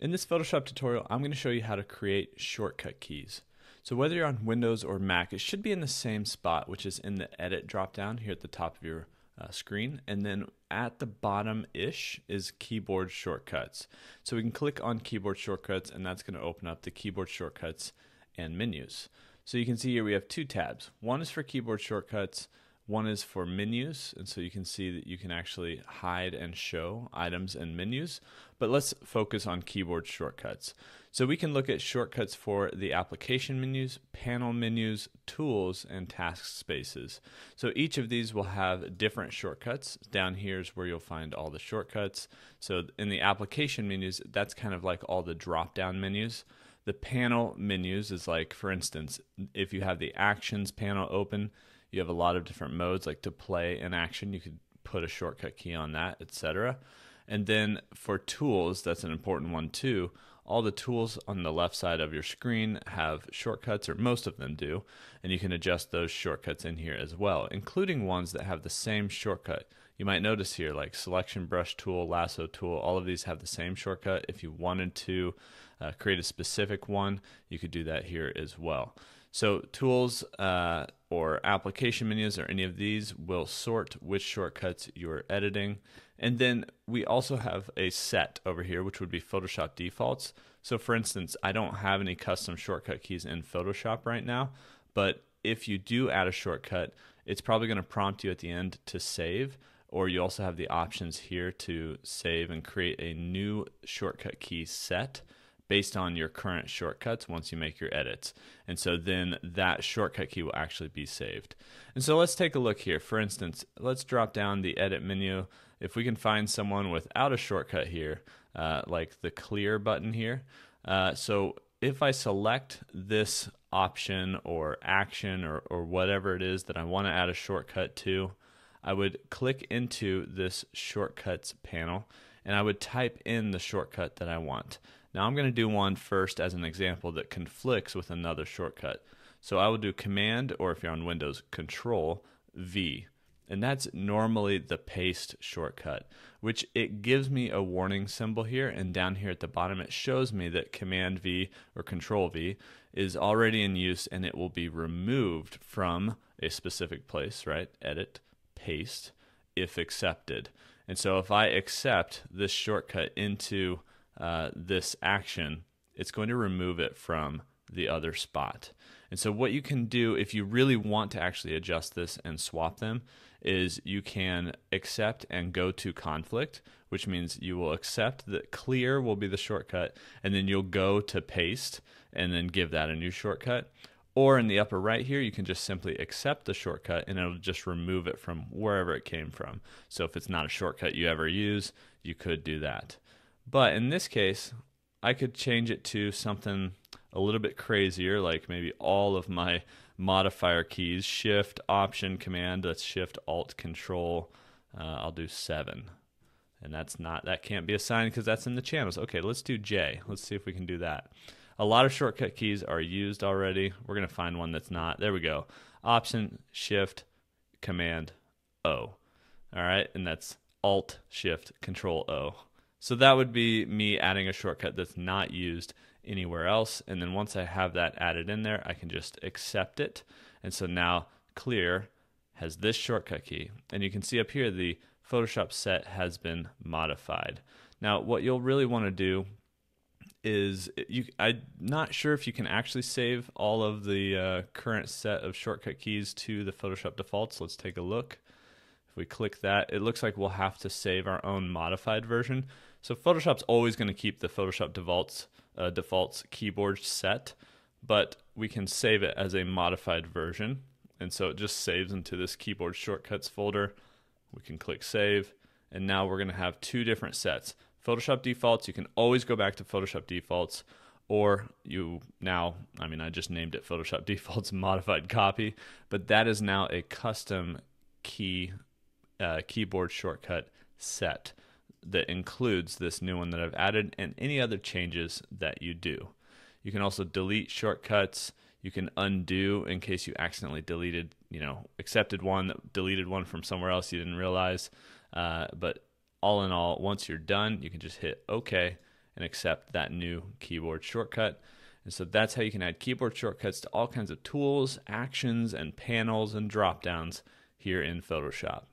In this Photoshop tutorial, I'm going to show you how to create shortcut keys. So whether you're on Windows or Mac, it should be in the same spot, which is in the Edit dropdown here at the top of your screen. And then at the bottom-ish is Keyboard Shortcuts. So we can click on Keyboard Shortcuts, and that's going to open up the Keyboard Shortcuts and menus. So you can see here we have two tabs. One is for Keyboard Shortcuts, one is for menus, and so you can see that you can actually hide and show items and menus. But let's focus on keyboard shortcuts. So we can look at shortcuts for the application menus, panel menus, tools, and task spaces. So each of these will have different shortcuts. Down here is where you'll find all the shortcuts. So in the application menus, that's kind of like all the drop-down menus. The panel menus is like, for instance, if you have the actions panel open, you have a lot of different modes, like to play an action, you could put a shortcut key on that, etc. And then for tools, that's an important one too. All the tools on the left side of your screen have shortcuts, or most of them do, and you can adjust those shortcuts in here as well, including ones that have the same shortcut. You might notice here, like selection brush tool, lasso tool, all of these have the same shortcut. If you wanted to create a specific one, you could do that here as well. So tools or application menus or any of these will sort which shortcuts you're editing. And then we also have a set over here, which would be Photoshop defaults. So for instance, I don't have any custom shortcut keys in Photoshop right now, but if you do add a shortcut, it's probably going to prompt you at the end to save, or you also have the options here to save and create a new shortcut key set based on your current shortcuts once you make your edits. And so then that shortcut key will actually be saved. And so let's take a look here. For instance, let's drop down the edit menu. If we can find someone without a shortcut here, like the clear button here. So if I select this option or action or whatever it is that I want to add a shortcut to, I would click into this shortcuts panel and I would type in the shortcut that I want. Now I'm going to do one first as an example that conflicts with another shortcut. So I will do Command, or if you're on Windows, Control V. And that's normally the paste shortcut, which it gives me a warning symbol here, and down here at the bottom it shows me that Command V or Control V is already in use and it will be removed from a specific place, right? Edit, paste, if accepted. And so if I accept this shortcut into this action, it's going to remove it from the other spot. And so what you can do if you really want to actually adjust this and swap them is you can accept and go to conflict, which means you will accept that clear will be the shortcut, and then you'll go to paste and then give that a new shortcut. Or in the upper right here, you can just simply accept the shortcut and it'll just remove it from wherever it came from. So if it's not a shortcut you ever use, you could do that. But in this case, I could change it to something a little bit crazier, like maybe all of my modifier keys, Shift, Option, Command, that's Shift, Alt, Control, I'll do 7. And that can't be assigned because that's in the channels. Okay, let's do J. Let's see if we can do that. A lot of shortcut keys are used already. We're going to find one that's not. There we go. Option, Shift, Command, O. All right, and that's Alt, Shift, Control, O. So that would be me adding a shortcut that's not used anywhere else. And then once I have that added in there, I can just accept it. And so now clear has this shortcut key. And you can see up here the Photoshop set has been modified. Now what you'll really want to do is, I'm not sure if you can actually save all of the current set of shortcut keys to the Photoshop defaults. Let's take a look. If we click that, it looks like we'll have to save our own modified version. So Photoshop's always going to keep the Photoshop defaults keyboard set, but we can save it as a modified version. And so it just saves into this keyboard shortcuts folder. We can click save, and now we're going to have two different sets. Photoshop defaults, you can always go back to Photoshop defaults, or I just named it Photoshop defaults modified copy, but that is now a custom key keyboard shortcut set that includes this new one that I've added and any other changes that you do. You can also delete shortcuts. You can undo in case you accidentally deleted, accepted one, deleted one from somewhere else you didn't realize. But all in all, once you're done, you can just hit OK and accept that new keyboard shortcut. And so that's how you can add keyboard shortcuts to all kinds of tools, actions, and panels and drop downs here in Photoshop.